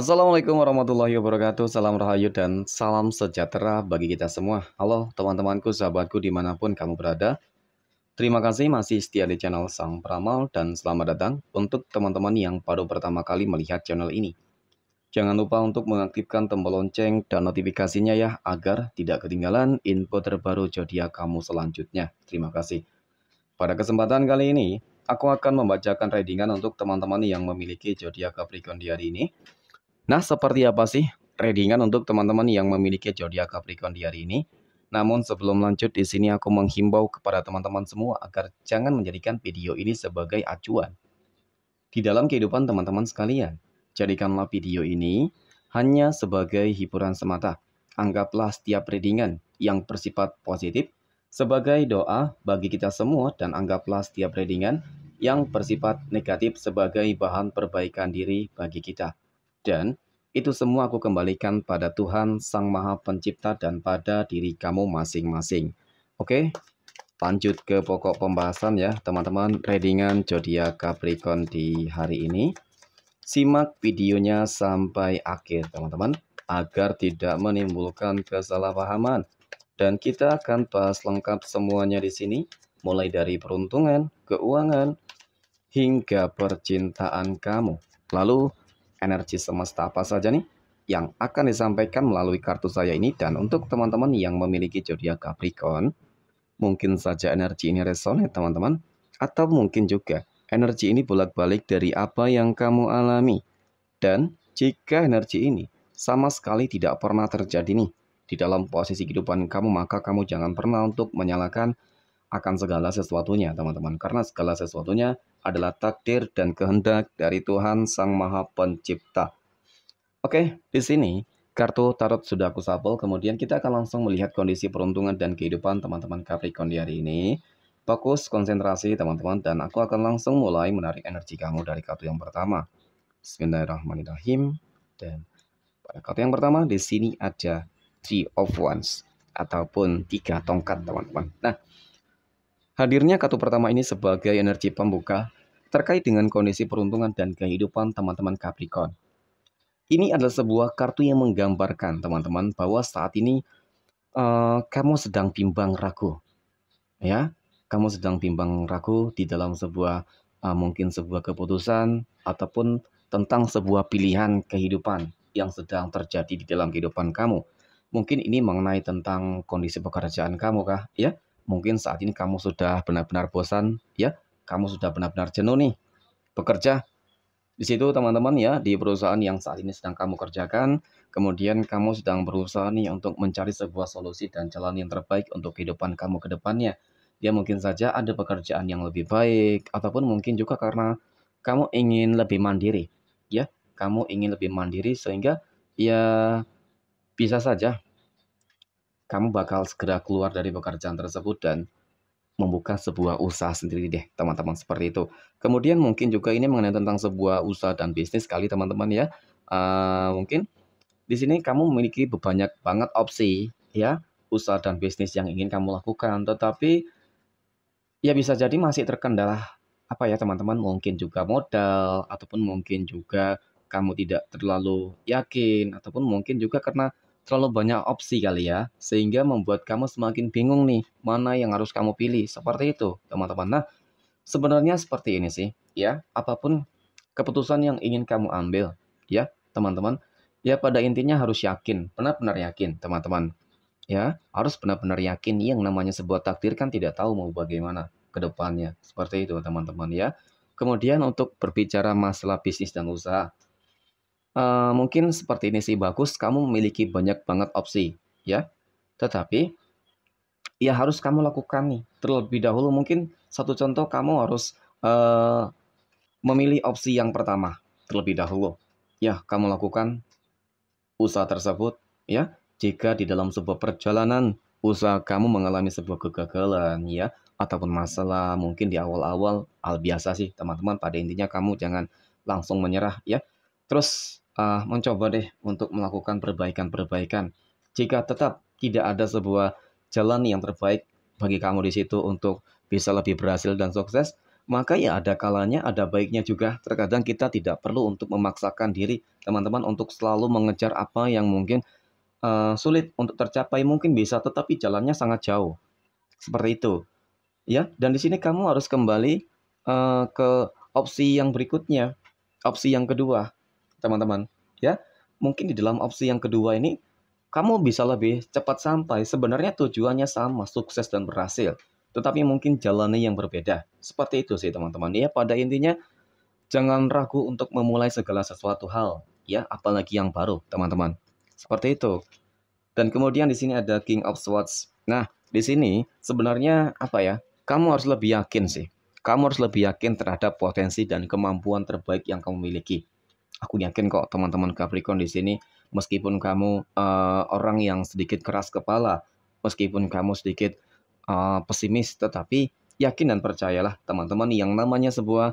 Assalamualaikum warahmatullahi wabarakatuh. Salam rahayu dan salam sejahtera bagi kita semua. Halo teman-temanku, sahabatku dimanapun kamu berada. Terima kasih masih setia di channel Sang Peramal. Dan selamat datang untuk teman-teman yang baru pertama kali melihat channel ini. Jangan lupa untuk mengaktifkan tombol lonceng dan notifikasinya ya, agar tidak ketinggalan info terbaru zodiak kamu selanjutnya. Terima kasih. Pada kesempatan kali ini, aku akan membacakan readingan untuk teman-teman yang memiliki zodiak Capricorn di hari ini. Nah, seperti apa sih readingan untuk teman-teman yang memiliki zodiak Capricorn di hari ini? Namun sebelum lanjut, di sini aku menghimbau kepada teman-teman semua agar jangan menjadikan video ini sebagai acuan di dalam kehidupan teman-teman sekalian. Jadikanlah video ini hanya sebagai hiburan semata. Anggaplah setiap readingan yang bersifat positif sebagai doa bagi kita semua, dan anggaplah setiap readingan yang bersifat negatif sebagai bahan perbaikan diri bagi kita. Dan itu semua aku kembalikan pada Tuhan Sang Maha Pencipta dan pada diri kamu masing-masing. Oke, lanjut ke pokok pembahasan ya teman-teman, readingan zodiak Capricorn di hari ini. Simak videonya sampai akhir teman-teman, agar tidak menimbulkan kesalahpahaman. Dan kita akan bahas lengkap semuanya di sini, mulai dari peruntungan, keuangan, hingga percintaan kamu. Lalu energi semesta apa saja nih yang akan disampaikan melalui kartu saya ini. Dan untuk teman-teman yang memiliki zodiak Capricorn, mungkin saja energi ini resonate teman-teman, atau mungkin juga energi ini bolak-balik dari apa yang kamu alami. Dan jika energi ini sama sekali tidak pernah terjadi nih di dalam posisi kehidupan kamu, maka kamu jangan pernah untuk menyalahkan akan segala sesuatunya teman-teman, karena segala sesuatunya adalah takdir dan kehendak dari Tuhan Sang Maha Pencipta. Oke, di sini kartu tarot sudah aku shuffle, kemudian kita akan langsung melihat kondisi peruntungan dan kehidupan teman-teman Capricorn di hari ini. Fokus, konsentrasi teman-teman, dan aku akan langsung mulai menarik energi kamu dari kartu yang pertama. Bismillahirrahmanirrahim. Dan pada kartu yang pertama di sini ada Three of Wands ataupun tiga tongkat teman-teman. Nah, hadirnya kartu pertama ini sebagai energi pembuka terkait dengan kondisi peruntungan dan kehidupan teman-teman Capricorn. Ini adalah sebuah kartu yang menggambarkan teman-teman bahwa saat ini kamu sedang bimbang ragu. Ya, kamu sedang bimbang ragu di dalam sebuah mungkin sebuah keputusan ataupun tentang sebuah pilihan kehidupan yang sedang terjadi di dalam kehidupan kamu. Mungkin ini mengenai tentang kondisi pekerjaan kamu kah, ya? Mungkin saat ini kamu sudah benar-benar bosan ya, kamu sudah benar-benar jenuh nih bekerja di situ teman-teman ya, di perusahaan yang saat ini sedang kamu kerjakan. Kemudian kamu sedang berusaha nih untuk mencari sebuah solusi dan jalan yang terbaik untuk kehidupan kamu ke depannya. Ya, mungkin saja ada pekerjaan yang lebih baik, ataupun mungkin juga karena kamu ingin lebih mandiri ya, kamu ingin lebih mandiri sehingga ya bisa saja kamu bakal segera keluar dari pekerjaan tersebut dan membuka sebuah usaha sendiri deh teman-teman, seperti itu. Kemudian mungkin juga ini mengenai tentang sebuah usaha dan bisnis kali teman-teman ya. Mungkin di sini kamu memiliki banyak banget opsi ya, usaha dan bisnis yang ingin kamu lakukan, tetapi ya bisa jadi masih terkendala apa ya teman-teman, mungkin juga modal, ataupun mungkin juga kamu tidak terlalu yakin, ataupun mungkin juga karena terlalu banyak opsi kali ya, sehingga membuat kamu semakin bingung nih mana yang harus kamu pilih, seperti itu teman-teman. Nah, sebenarnya seperti ini sih ya, apapun keputusan yang ingin kamu ambil ya teman-teman, ya pada intinya harus yakin, benar-benar yakin teman-teman ya, harus benar-benar yakin. Yang namanya sebuah takdir kan tidak tahu mau bagaimana ke depannya, seperti itu teman-teman ya. Kemudian untuk berbicara masalah bisnis dan usaha, mungkin seperti ini sih, bagus kamu memiliki banyak banget opsi ya, tetapi ya harus kamu lakukan nih terlebih dahulu. Mungkin satu contoh, kamu harus memilih opsi yang pertama terlebih dahulu ya, kamu lakukan usaha tersebut ya. Jika di dalam sebuah perjalanan usaha kamu mengalami sebuah kegagalan ya, ataupun masalah mungkin di awal-awal, hal biasa sih teman-teman. Pada intinya kamu jangan langsung menyerah ya, terus mencoba deh untuk melakukan perbaikan-perbaikan. Jika tetap tidak ada sebuah jalan yang terbaik bagi kamu di situ untuk bisa lebih berhasil dan sukses, Maka ya ada kalanya, ada baiknya juga. Terkadang kita tidak perlu untuk memaksakan diri, teman-teman, untuk selalu mengejar apa yang mungkin sulit untuk tercapai. Mungkin bisa, tetapi jalannya sangat jauh. Seperti itu. Ya, dan di sini kamu harus kembali ke opsi yang berikutnya. Opsi yang kedua, teman-teman. Ya, mungkin di dalam opsi yang kedua ini, kamu bisa lebih cepat sampai. Sebenarnya tujuannya sama, sukses dan berhasil. Tetapi mungkin jalannya yang berbeda. Seperti itu sih teman-teman. Ya, pada intinya jangan ragu untuk memulai segala sesuatu hal, ya, apalagi yang baru, teman-teman. Seperti itu. Dan kemudian di sini ada King of Swords. Nah, di sini sebenarnya apa ya? Kamu harus lebih yakin sih. Kamu harus lebih yakin terhadap potensi dan kemampuan terbaik yang kamu miliki. Aku yakin kok teman-teman Capricorn di sini, meskipun kamu orang yang sedikit keras kepala, meskipun kamu sedikit pesimis, tetapi yakin dan percayalah teman-teman, yang namanya sebuah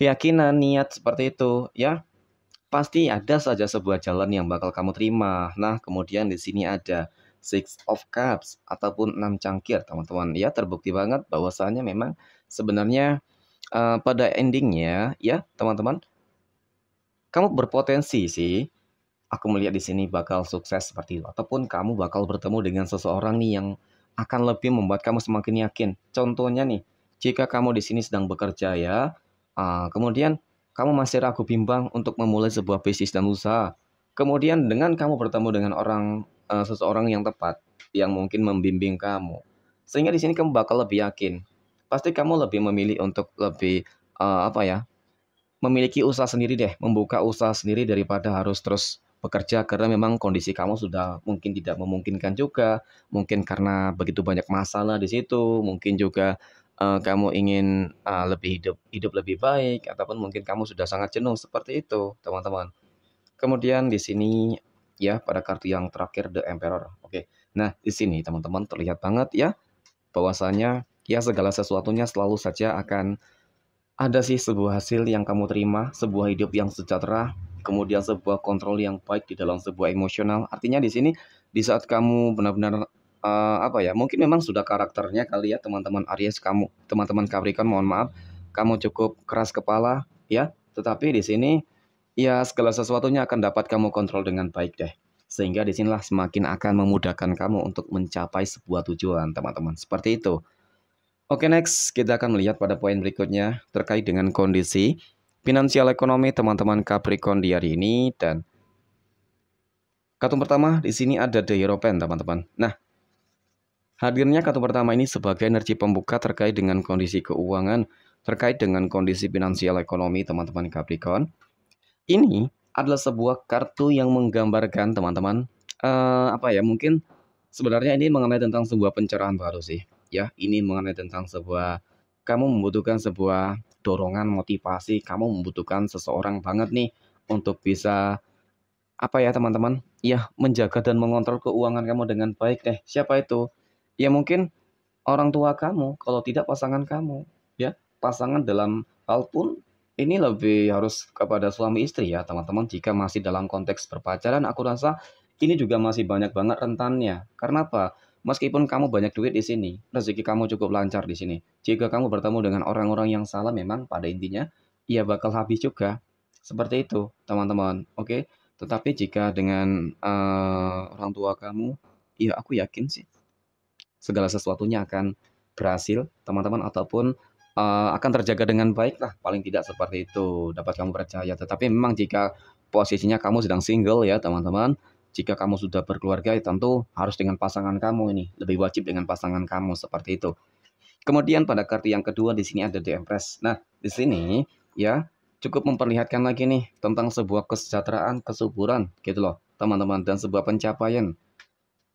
keyakinan, niat seperti itu ya, pasti ada saja sebuah jalan yang bakal kamu terima. Nah, kemudian di sini ada Six of Cups ataupun 6 cangkir, teman-teman. Ya, terbukti banget bahwasanya memang sebenarnya pada endingnya ya, teman-teman, kamu berpotensi sih. Aku melihat di sini bakal sukses seperti itu, ataupun kamu bakal bertemu dengan seseorang nih yang akan lebih membuat kamu semakin yakin. Contohnya nih, jika kamu di sini sedang bekerja ya, kemudian kamu masih ragu bimbang untuk memulai sebuah bisnis dan usaha. Kemudian dengan kamu bertemu dengan orang seseorang yang tepat, yang mungkin membimbing kamu, sehingga di sini kamu bakal lebih yakin. Pasti kamu lebih memilih untuk lebih memiliki usaha sendiri deh, membuka usaha sendiri daripada harus terus bekerja, karena memang kondisi kamu sudah mungkin tidak memungkinkan juga, mungkin karena begitu banyak masalah di situ, mungkin juga kamu ingin lebih hidup lebih baik, ataupun mungkin kamu sudah sangat jenuh seperti itu, teman-teman. Kemudian di sini ya, pada kartu yang terakhir The Emperor. Oke. Nah, di sini teman-teman terlihat banget ya bahwasanya ya segala sesuatunya selalu saja akan ada sih sebuah hasil yang kamu terima, sebuah hidup yang sejahtera, kemudian sebuah kontrol yang baik di dalam sebuah emosional. Artinya di sini, di saat kamu benar-benar mungkin memang sudah karakternya kali ya teman-teman Aries, kamu teman-teman Capricorn, mohon maaf, kamu cukup keras kepala ya, tetapi di sini ya segala sesuatunya akan dapat kamu kontrol dengan baik deh. Sehingga di sinilah semakin akan memudahkan kamu untuk mencapai sebuah tujuan, teman-teman. Seperti itu. Oke, next kita akan melihat pada poin berikutnya terkait dengan kondisi finansial ekonomi teman-teman Capricorn di hari ini. Dan kartu pertama di sini ada The Hierophant, teman-teman. Nah, hadirnya kartu pertama ini sebagai energi pembuka terkait dengan kondisi keuangan, terkait dengan kondisi finansial ekonomi teman-teman Capricorn. Ini adalah sebuah kartu yang menggambarkan teman-teman mungkin sebenarnya ini mengenai tentang sebuah pencerahan baru sih. Ya, ini mengenai tentang sebuah kamu membutuhkan sebuah dorongan, motivasi, kamu membutuhkan seseorang banget nih untuk bisa teman-teman ya menjaga dan mengontrol keuangan kamu dengan baik deh. Siapa itu? Ya mungkin orang tua kamu, kalau tidak pasangan kamu ya. Pasangan dalam hal pun ini lebih harus kepada suami istri ya teman-teman. Jika masih dalam konteks berpacaran, aku rasa ini juga masih banyak banget rentannya. Karena apa? Meskipun kamu banyak duit di sini, rezeki kamu cukup lancar di sini, jika kamu bertemu dengan orang-orang yang salah, memang pada intinya ia bakal habis juga. Seperti itu, teman-teman. Oke, tetapi jika dengan orang tua kamu, ya aku yakin sih segala sesuatunya akan berhasil, teman-teman, ataupun akan terjaga dengan baik lah. Paling tidak seperti itu, dapat kamu percaya. Tetapi memang jika posisinya kamu sedang single ya, teman-teman, jika kamu sudah berkeluarga, ya tentu harus dengan pasangan kamu ini. Lebih wajib dengan pasangan kamu, seperti itu. Kemudian pada kartu yang kedua di sini ada The Empress. Nah, di sini ya cukup memperlihatkan lagi nih tentang sebuah kesejahteraan, kesuburan gitu loh, teman-teman, dan sebuah pencapaian.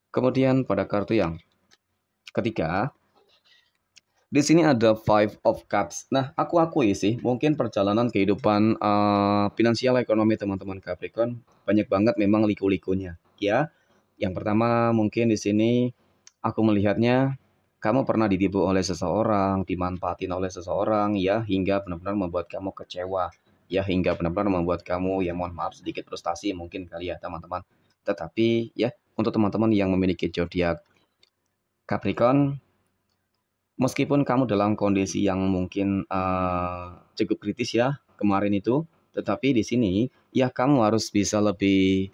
Kemudian pada kartu yang ketiga di sini ada Five of Cups. Nah, aku akui sih mungkin perjalanan kehidupan finansial ekonomi teman-teman Capricorn banyak banget memang liku-likunya ya. Yang pertama mungkin di sini aku melihatnya kamu pernah ditipu oleh seseorang, dimanfaatin oleh seseorang ya, hingga benar-benar membuat kamu kecewa ya, hingga benar-benar membuat kamu ya mohon maaf sedikit frustasi mungkin kali ya teman-teman. Tetapi ya untuk teman-teman yang memiliki zodiak Capricorn, meskipun kamu dalam kondisi yang mungkin cukup kritis ya kemarin itu, tetapi di sini ya kamu harus bisa lebih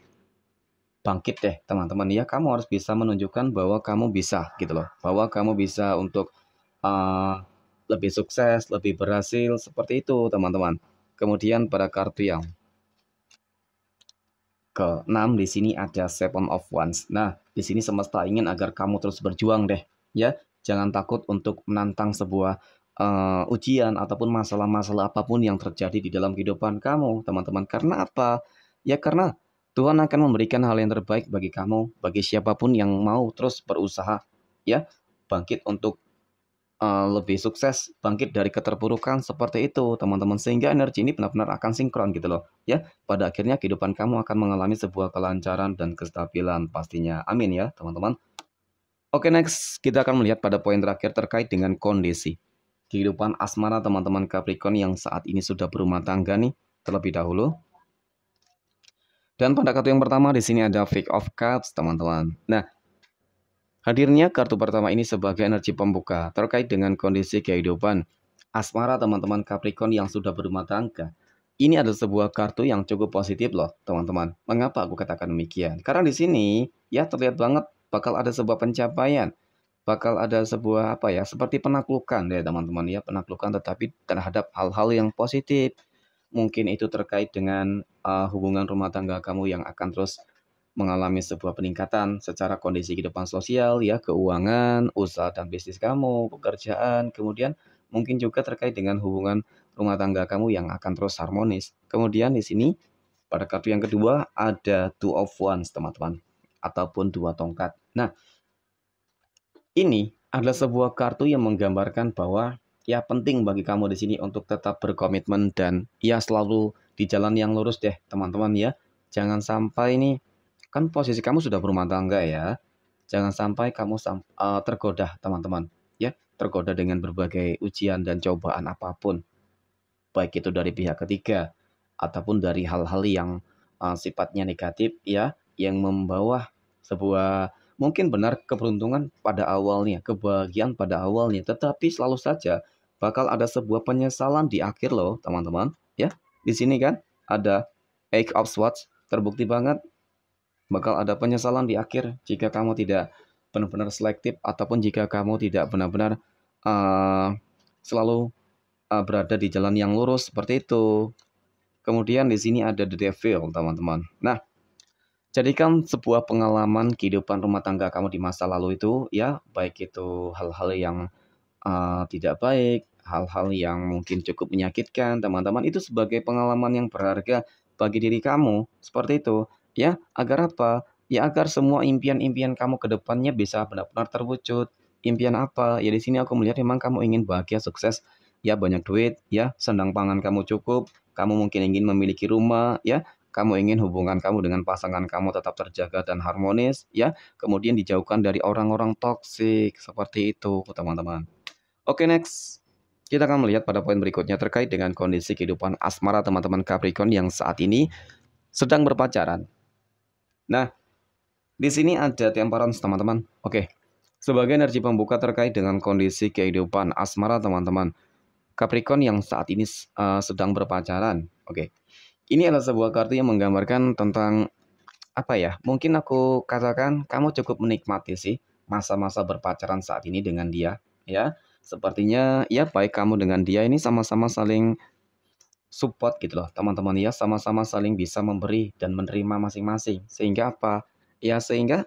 bangkit deh teman-teman ya, kamu harus bisa menunjukkan bahwa kamu bisa gitu loh, bahwa kamu bisa untuk lebih sukses, lebih berhasil seperti itu teman-teman. Kemudian pada kartu yang ke-6 di sini ada Seven of Wands. Nah di sini semesta ingin agar kamu terus berjuang deh ya. Jangan takut untuk menantang sebuah ujian ataupun masalah-masalah apapun yang terjadi di dalam kehidupan kamu, teman-teman. Karena apa? Ya karena Tuhan akan memberikan hal yang terbaik bagi kamu, bagi siapapun yang mau terus berusaha, ya bangkit untuk lebih sukses, bangkit dari keterpurukan seperti itu, teman-teman. Sehingga energi ini benar-benar akan sinkron gitu loh, ya. Pada akhirnya kehidupan kamu akan mengalami sebuah kelancaran dan kestabilan pastinya. Amin ya, teman-teman. Oke, next kita akan melihat pada poin terakhir terkait dengan kondisi kehidupan asmara teman-teman Capricorn yang saat ini sudah berumah tangga nih terlebih dahulu. Dan pada kartu yang pertama di sini ada Five of Cups teman-teman. Nah, hadirnya kartu pertama ini sebagai energi pembuka terkait dengan kondisi kehidupan asmara teman-teman Capricorn yang sudah berumah tangga. Ini adalah sebuah kartu yang cukup positif loh teman-teman. Mengapa aku katakan demikian? Karena di sini ya terlihat banget bakal ada sebuah pencapaian, bakal ada sebuah apa ya, seperti penaklukan ya teman-teman ya, penaklukan tetapi terhadap hal-hal yang positif. Mungkin itu terkait dengan hubungan rumah tangga kamu yang akan terus mengalami sebuah peningkatan secara kondisi kehidupan sosial ya, keuangan, usaha dan bisnis kamu, pekerjaan, kemudian mungkin juga terkait dengan hubungan rumah tangga kamu yang akan terus harmonis. Kemudian di sini pada kartu yang kedua ada Two of Wands teman-teman, ataupun dua tongkat. Nah, ini adalah sebuah kartu yang menggambarkan bahwa ya penting bagi kamu di sini untuk tetap berkomitmen dan ya selalu di jalan yang lurus deh, teman-teman ya. Jangan sampai ini kan posisi kamu sudah berumah tangga ya. Jangan sampai kamu tergoda, teman-teman ya, tergoda dengan berbagai ujian dan cobaan apapun. Baik itu dari pihak ketiga ataupun dari hal-hal yang sifatnya negatif ya, yang membawa sebuah mungkin benar keberuntungan pada awalnya, kebahagiaan pada awalnya, tetapi selalu saja bakal ada sebuah penyesalan di akhir loh teman-teman ya. Di sini kan ada Eight of Swords, terbukti banget bakal ada penyesalan di akhir jika kamu tidak benar-benar selektif ataupun jika kamu tidak benar-benar selalu berada di jalan yang lurus seperti itu. Kemudian di sini ada The Devil teman-teman. Nah, jadikan sebuah pengalaman kehidupan rumah tangga kamu di masa lalu itu ya, baik itu hal-hal yang tidak baik, hal-hal yang mungkin cukup menyakitkan teman-teman, itu sebagai pengalaman yang berharga bagi diri kamu seperti itu ya. Agar apa? Ya agar semua impian-impian kamu ke depannya bisa benar-benar terwujud. Impian apa? Ya di sini aku melihat memang kamu ingin bahagia, sukses ya, banyak duit ya, sandang pangan kamu cukup, kamu mungkin ingin memiliki rumah ya. Kamu ingin hubungan kamu dengan pasangan kamu tetap terjaga dan harmonis ya. Kemudian dijauhkan dari orang-orang toksik seperti itu teman-teman. Oke, next kita akan melihat pada poin berikutnya terkait dengan kondisi kehidupan asmara teman-teman Capricorn yang saat ini sedang berpacaran. Nah di sini ada Temperance teman-teman. Oke, sebagai energi pembuka terkait dengan kondisi kehidupan asmara teman-teman Capricorn yang saat ini sedang berpacaran. Oke, ini adalah sebuah kartu yang menggambarkan tentang apa ya? Mungkin aku katakan kamu cukup menikmati sih masa-masa berpacaran saat ini dengan dia ya. Sepertinya ya baik kamu dengan dia ini sama-sama saling support gitu loh teman-teman ya, sama-sama saling bisa memberi dan menerima masing-masing. Sehingga apa? Ya sehingga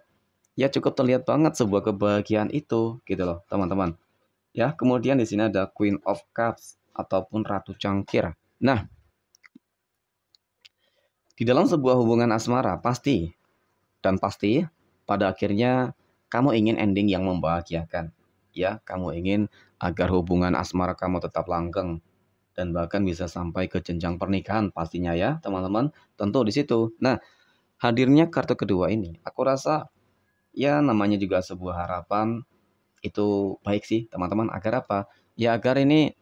ya cukup terlihat banget sebuah kebahagiaan itu gitu loh teman-teman. Ya, kemudian di sini ada Queen of Cups ataupun Ratu Cangkir. Nah, di dalam sebuah hubungan asmara pasti pada akhirnya kamu ingin ending yang membahagiakan ya, kamu ingin agar hubungan asmara kamu tetap langgeng dan bahkan bisa sampai ke jenjang pernikahan pastinya ya teman-teman, tentu di situ. Nah, hadirnya kartu kedua ini aku rasa ya namanya juga sebuah harapan, itu baik sih teman-teman. Agar apa? Ya agar ini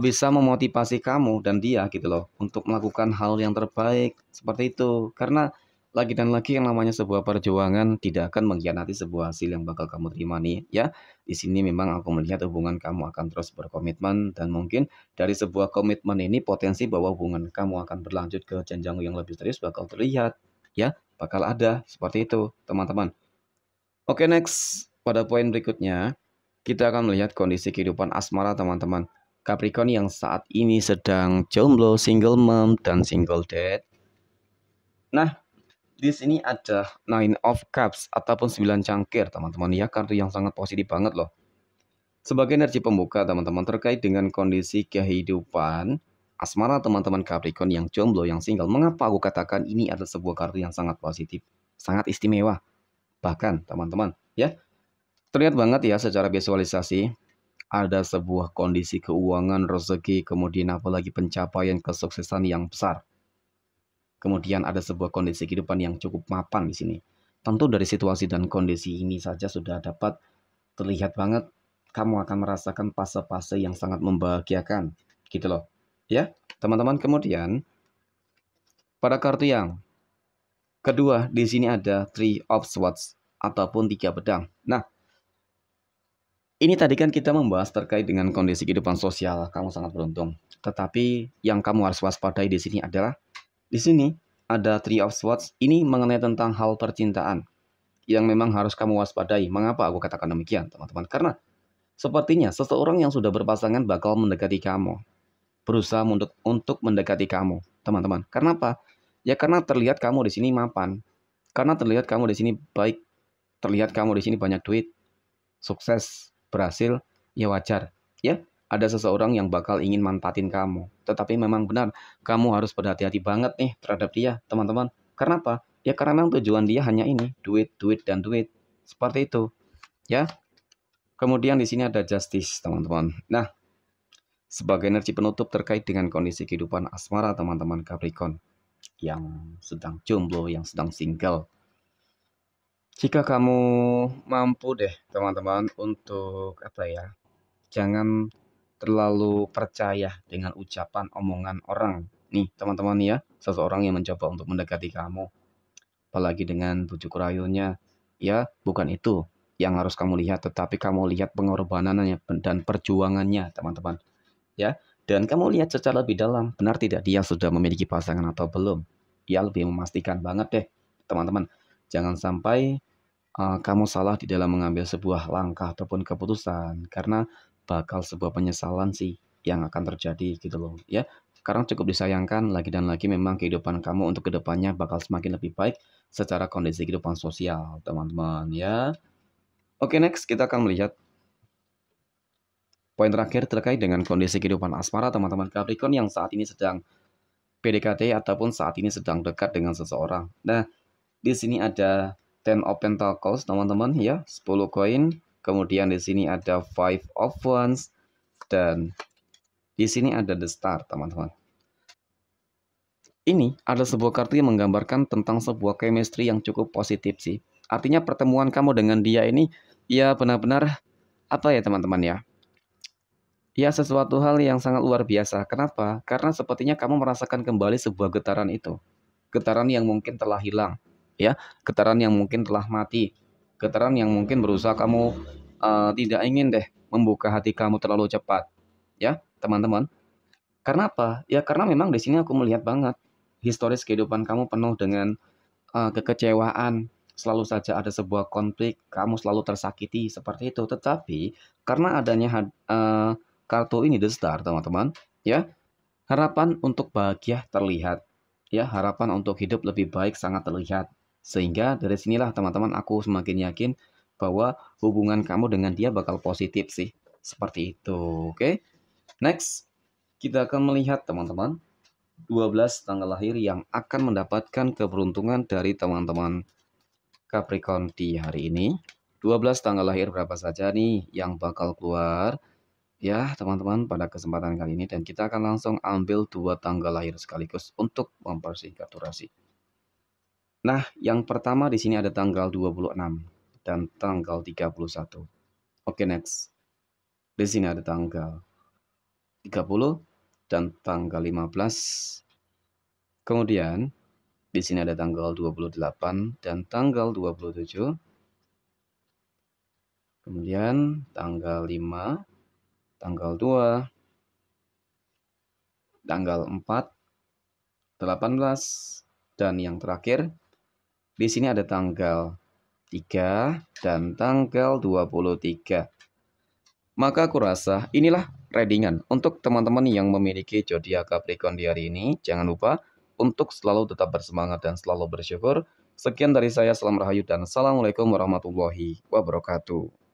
bisa memotivasi kamu dan dia gitu loh untuk melakukan hal yang terbaik seperti itu. Karena Lagi dan lagi yang namanya sebuah perjuangan tidak akan mengkhianati sebuah hasil yang bakal kamu terima nih ya. Di sini memang aku melihat hubungan kamu akan terus berkomitmen, dan mungkin dari sebuah komitmen ini potensi bahwa hubungan kamu akan berlanjut ke jenjang yang lebih serius bakal terlihat ya, bakal ada seperti itu teman-teman. Oke, next pada poin berikutnya kita akan melihat kondisi kehidupan asmara teman-teman. Capricorn yang saat ini sedang jomblo, single mom dan single dad. Nah, di sini ada 9 of Cups ataupun 9 cangkir teman-teman ya, kartu yang sangat positif banget loh. Sebagai energi pembuka teman-teman terkait dengan kondisi kehidupan asmara teman-teman Capricorn yang jomblo, yang single. Mengapa aku katakan ini adalah sebuah kartu yang sangat positif, sangat istimewa bahkan teman-teman ya. Terlihat banget ya secara visualisasi ada sebuah kondisi keuangan, rezeki, kemudian apalagi pencapaian kesuksesan yang besar. Kemudian ada sebuah kondisi kehidupan yang cukup mapan di sini. Tentu dari situasi dan kondisi ini saja sudah dapat terlihat banget kamu akan merasakan fase-fase yang sangat membahagiakan, gitu loh. Ya, teman-teman, kemudian pada kartu yang kedua di sini ada 3 of Swords ataupun 3 pedang. Nah, ini tadi kan kita membahas terkait dengan kondisi kehidupan sosial, kamu sangat beruntung. Tetapi yang kamu harus waspadai di sini adalah di sini ada 3 of Swords, ini mengenai tentang hal percintaan yang memang harus kamu waspadai. Mengapa aku katakan demikian, teman-teman? Karena sepertinya seseorang yang sudah berpasangan bakal mendekati kamu, berusaha untuk mendekati kamu, teman-teman. Karena apa? Ya karena terlihat kamu di sini mapan, karena terlihat kamu di sini baik, terlihat kamu di sini banyak duit, sukses, berhasil, ya wajar, ya. Ada seseorang yang bakal ingin manfaatin kamu. Tetapi memang benar, kamu harus berhati-hati banget nih terhadap dia, teman-teman. Karena apa? Ya karena memang tujuan dia hanya ini, duit, duit, dan duit. Seperti itu, ya. Kemudian di sini ada Justice, teman-teman. Nah, sebagai energi penutup terkait dengan kondisi kehidupan asmara teman-teman Capricorn yang sedang jomblo, yang sedang single. Jika kamu mampu deh, teman-teman, untuk apa ya? Jangan terlalu percaya dengan ucapan omongan orang nih teman-teman ya. Seseorang yang mencoba untuk mendekati kamu apalagi dengan bujuk rayunya ya, bukan itu yang harus kamu lihat, tetapi kamu lihat pengorbanannya dan perjuangannya teman-teman ya. Dan kamu lihat secara lebih dalam, benar tidak dia sudah memiliki pasangan atau belum ya, lebih memastikan banget deh teman-teman. Jangan sampai kamu salah di dalam mengambil sebuah langkah ataupun keputusan, karena bakal sebuah penyesalan sih yang akan terjadi gitu loh ya. Sekarang cukup disayangkan, lagi dan lagi memang kehidupan kamu untuk kedepannya bakal semakin lebih baik secara kondisi kehidupan sosial teman-teman ya. Oke, next kita akan melihat poin terakhir terkait dengan kondisi kehidupan asmara teman-teman Capricorn yang saat ini sedang PDKT ataupun saat ini sedang dekat dengan seseorang. Nah, di sini ada 10 of Pentacles teman-teman ya, 10 koin. Kemudian di sini ada 5 of Wands dan di sini ada The Star, teman-teman. Ini adalah sebuah kartu yang menggambarkan tentang sebuah chemistry yang cukup positif sih. Artinya pertemuan kamu dengan dia ini ya benar-benar apa ya teman-teman ya? Ya sesuatu hal yang sangat luar biasa. Kenapa? Karena sepertinya kamu merasakan kembali sebuah getaran itu. Getaran yang mungkin telah hilang, ya. Getaran yang mungkin telah mati. Getaran yang mungkin berusaha kamu tidak ingin deh membuka hati kamu terlalu cepat, ya teman-teman. Karena apa? Ya karena memang di sini aku melihat banget historis kehidupan kamu penuh dengan kekecewaan. Selalu saja ada sebuah konflik, kamu selalu tersakiti seperti itu. Tetapi karena adanya kartu ini The Star, teman-teman, ya harapan untuk bahagia terlihat, ya harapan untuk hidup lebih baik sangat terlihat. Sehingga dari sinilah teman-teman aku semakin yakin bahwa hubungan kamu dengan dia bakal positif sih. Seperti itu, oke. Next, kita akan melihat teman-teman 12 tanggal lahir yang akan mendapatkan keberuntungan dari teman-teman Capricorn di hari ini. 12 tanggal lahir berapa saja nih yang bakal keluar ya teman-teman pada kesempatan kali ini. Dan kita akan langsung ambil 2 tanggal lahir sekaligus untuk mempersingkat durasi. Nah, yang pertama di sini ada tanggal 26 dan tanggal 31. Oke, next. Di sini ada tanggal 30 dan tanggal 15. Kemudian, Di sini ada tanggal 28 dan tanggal 27. Kemudian tanggal 5, tanggal 2, tanggal 4, 18, dan yang terakhir di sini ada tanggal 3 dan tanggal 23. Maka aku rasa inilah readingan untuk teman-teman yang memiliki zodiak Capricorn di hari ini. Jangan lupa untuk selalu tetap bersemangat dan selalu bersyukur. Sekian dari saya, salam rahayu dan assalamualaikum warahmatullahi wabarakatuh.